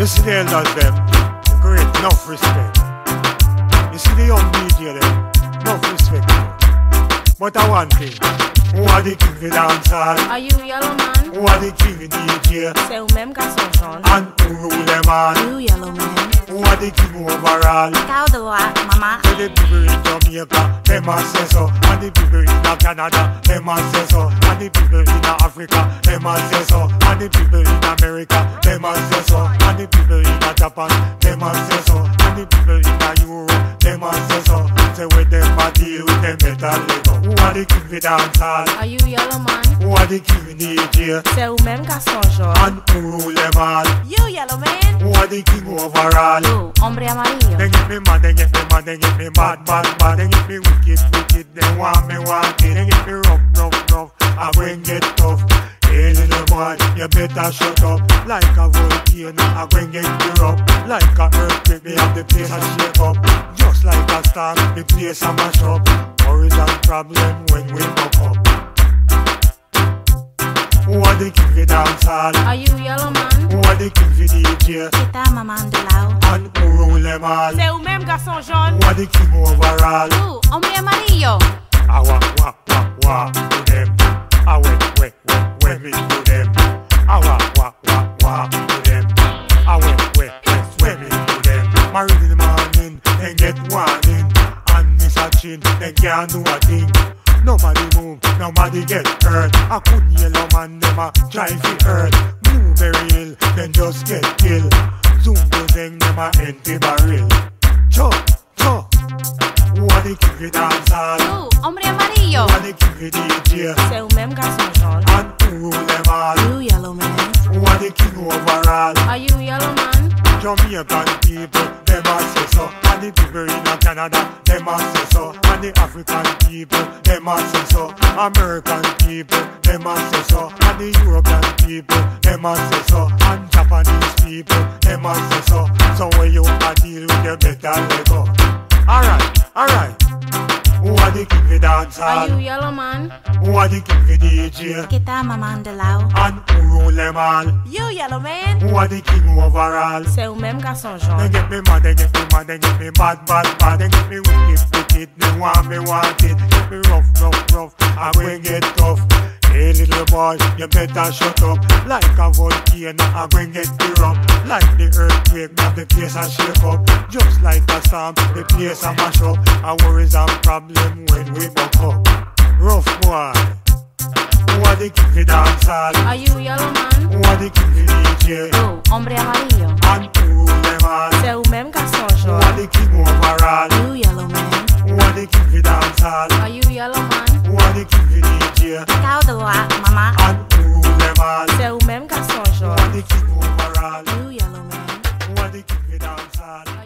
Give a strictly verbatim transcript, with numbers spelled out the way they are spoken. You see the elders them, great, enough respect. You see the young media them, enough respect. But I want thing, who are the king of the dance hall? Are you Yellow Man? Who are the king of the D J? Say who mem got some on. And who rule them on? You Yellow Man. Who are the king overall? Tell the what, mama. So the people in Jamaica, them a say so. And the people in Canada, them a say so. And the people in Africa, them a say so. And the people in America, them a say so. And the people in Japan, them a say so. And the people in Europe, them a say so. Say with them a deal, them better live up. Who are the king with dancehall? Are you Yellow Man? Who are the king with D J? C'est who même got son genre. And who rule them all? You Yellow Man? Who are the king overall? Yo, hombre amarillo. They get me mad, they get me mad, they get me mad, mad, mad. They get me wicked, wicked, they want me, want it. They get me rough, rough, rough, I bring it tough. Hey little boy, you better shut up. Like a volcano, I bring it erupt. Like a earthquake, me have the place I shake up. Just like a star, the place I mash up. Worries and problem when we buck up. Who are the king of dancehall? Are you Yellow Man? Who are the king of D J? C'est ta maman de là-haut. And who rule them all? C'est who-même garçon jaune. Who are the king overall? Ooh, hombre amarillo. I wa wa wa wa to them. I we we we we me to them. I wa wa wa wa to them. I we we we we me to them. Married in the morning, then get warning. And miss a chin, then can't do a thing. Nobody move, nobody get hurt. I couldn't Yellow Man, never try to hurt. Blueberry Hill, then just get killed. Zumbo Zeng, never empty barrel. Cho, cho. Who are the king of dancehall? Ooh, hombre amarillo. Who are the king of D J? C'est who-même got some genre. And who rule them all? You Yellow Man. Who are the king overall? Are you Yellow Man? Jamaican people, them a say so. And the people in Canada, them a say so. And the African people, them a say so. American people, them a say so. And the European people, them a say so. And Japanese people, them a say so. So when you a deal with them, better let go. Alright, alright. Who are the king of dancehall? Are you Yellow Man? Who are the king of D J? C'est ta maman de là-haut. And who rule them all? You Yellow Man? Who are the king overall? C'est who-même got son genre. They get me mad, they get me mad, they get me bad, bad, bad. They get me wicked, wicked, they want me, want it. Get me rough, rough, rough, I will get tough. Hey little boy, you better shut up. Like a volcano, I bring it erupt. Like the earthquake, now the place I shake up. Just like a storm, the place I mash up. Our worries and problem when we buck up. Rough boy. Who are the king of dancehall? Are you Yellow Man? Who are the king of D J? Oh, hombre amarillo. And who rule them all? C'est who-même got son genre. Who are the king overall? You Yellow Man. Who are the king of dancehall? Are you Yellow Man? Who are the king of D J? Tell the what, mama. And who rule them all? C'est who-même got son genre. Who are the king overall? You Yellow Man. Who are the king of dancehall?